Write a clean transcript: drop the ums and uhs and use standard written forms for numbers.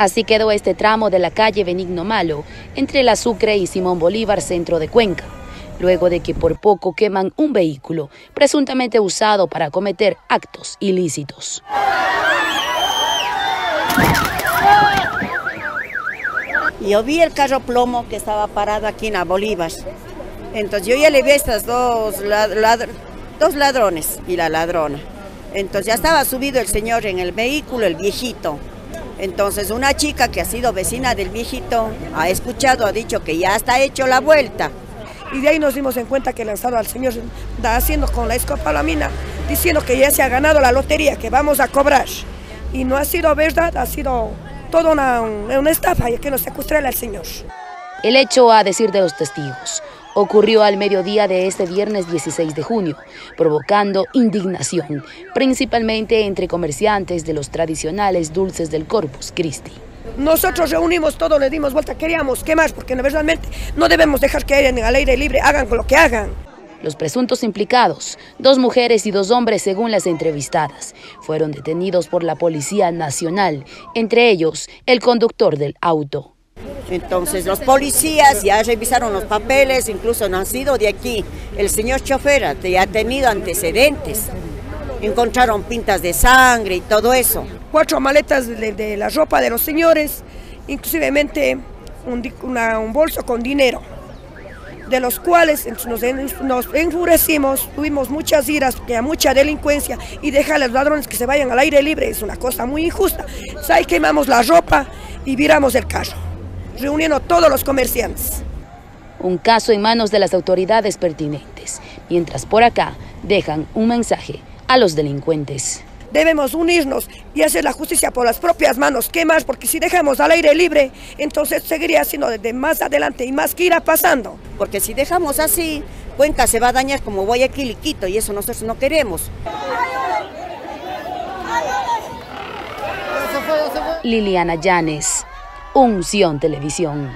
Así quedó este tramo de la calle Benigno Malo, entre la Sucre y Simón Bolívar, centro de Cuenca, luego de que por poco queman un vehículo presuntamente usado para cometer actos ilícitos. Yo vi el carro plomo que estaba parado aquí en la Bolívar. Entonces yo ya le vi a estas dos ladrones y la ladrona. Entonces ya estaba subido el señor en el vehículo, el viejito. Entonces una chica que ha sido vecina del viejito ha escuchado, ha dicho que ya está hecho la vuelta. Y de ahí nos dimos en cuenta que lanzaron al señor haciendo con la escopolamina, diciendo que ya se ha ganado la lotería, que vamos a cobrar. Y no ha sido verdad, ha sido toda una estafa y que nos secuestraron al señor. El hecho, a decir de los testigos, ocurrió al mediodía de este viernes 16 de junio, provocando indignación, principalmente entre comerciantes de los tradicionales dulces del Corpus Christi. Nosotros reunimos todo, le dimos vuelta, queríamos quemar, porque realmente no debemos dejar que al aire libre hagan con lo que hagan. Los presuntos implicados, 2 mujeres y 2 hombres según las entrevistadas, fueron detenidos por la Policía Nacional, entre ellos el conductor del auto. Entonces los policías ya revisaron los papeles, incluso no ha sido de aquí. El señor chofer ya ha tenido antecedentes, encontraron pintas de sangre y todo eso. 4 maletas de la ropa de los señores, inclusivemente un bolso con dinero, de los cuales nos enfurecimos, tuvimos muchas iras, porque hay mucha delincuencia y dejar a los ladrones que se vayan al aire libre es una cosa muy injusta. Entonces ahí quemamos la ropa y viramos el carro, reuniendo a todos los comerciantes. Un caso en manos de las autoridades pertinentes, mientras por acá dejan un mensaje a los delincuentes. Debemos unirnos y hacer la justicia por las propias manos. ¿Qué más? Porque si dejamos al aire libre, entonces seguiría siendo desde más adelante y más que irá pasando. Porque si dejamos así, Cuenca se va a dañar como Guayaquil y Quito, y eso nosotros no queremos. Liliana Llanes, Unisión Televisión.